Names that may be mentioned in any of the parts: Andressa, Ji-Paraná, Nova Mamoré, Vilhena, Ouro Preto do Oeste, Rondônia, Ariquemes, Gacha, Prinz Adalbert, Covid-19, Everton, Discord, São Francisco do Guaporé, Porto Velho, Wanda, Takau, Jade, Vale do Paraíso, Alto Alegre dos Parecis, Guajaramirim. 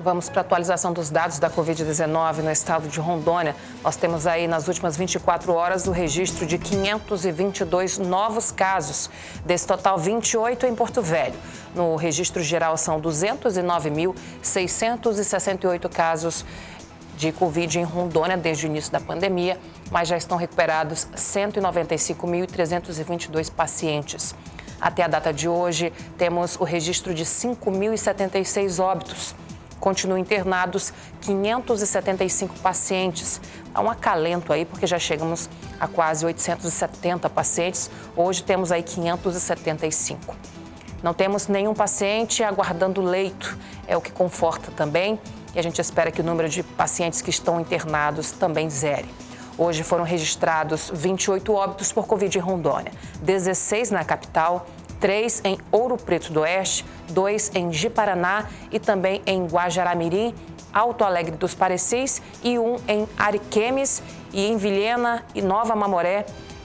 Vamos para a atualização dos dados da Covid-19 no estado de Rondônia. Nós temos aí nas últimas 24 horas o registro de 522 novos casos. Desse total, 28 em Porto Velho. No registro geral são 209.668 casos de Covid em Rondônia desde o início da pandemia, mas já estão recuperados 195.322 pacientes. Até a data de hoje, temos o registro de 5.076 óbitos. Continuam internados 575 pacientes. Há um acalento aí, porque já chegamos a quase 870 pacientes. Hoje temos aí 575. Não temos nenhum paciente aguardando leito, é o que conforta também. E a gente espera que o número de pacientes que estão internados também zere. Hoje foram registrados 28 óbitos por Covid em Rondônia, 16 na capital, 3 em Ouro Preto do Oeste, 2 em Ji-Paraná e também em Guajaramirim, Alto Alegre dos Parecis e 1 em Ariquemes e em Vilhena e Nova Mamoré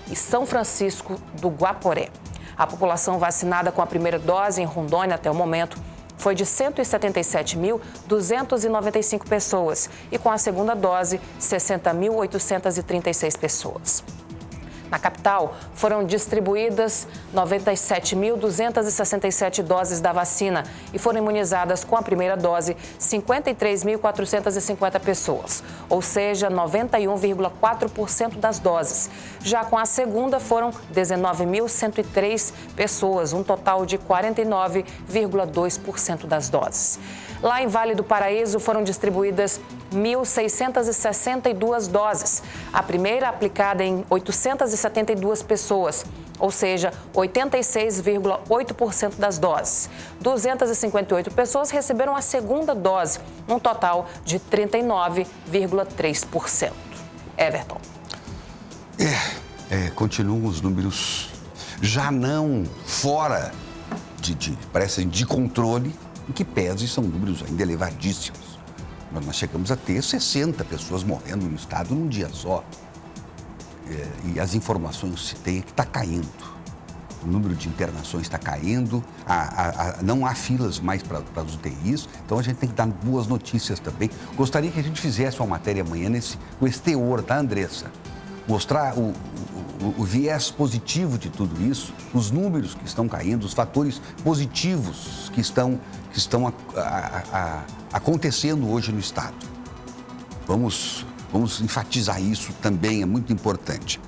e São Francisco do Guaporé. A população vacinada com a primeira dose em Rondônia até o momento foi de 177.295 pessoas e com a segunda dose 60.836 pessoas. Na capital, foram distribuídas 97.267 doses da vacina e foram imunizadas com a primeira dose 53.450 pessoas, ou seja, 91,4% das doses. Já com a segunda, foram 19.103 pessoas, um total de 49,2% das doses. Lá em Vale do Paraíso, foram distribuídas 1.662 doses, a primeira aplicada em 872 pessoas, ou seja, 86,8% das doses. 258 pessoas receberam a segunda dose, num total de 39,3%. Everton. Continuam os números já não fora de controle, em que pese são números ainda elevadíssimos. Mas nós chegamos a ter 60 pessoas morrendo no estado num dia só. E as informações que se tem é que está caindo. O número de internações está caindo, não há filas mais para os UTIs, então a gente tem que dar boas notícias também. Gostaria que a gente fizesse uma matéria amanhã com esse teor, tá, Andressa? Mostrar o viés positivo de tudo isso, os números que estão caindo, os fatores positivos que estão acontecendo hoje no estado. Vamos enfatizar isso também, é muito importante.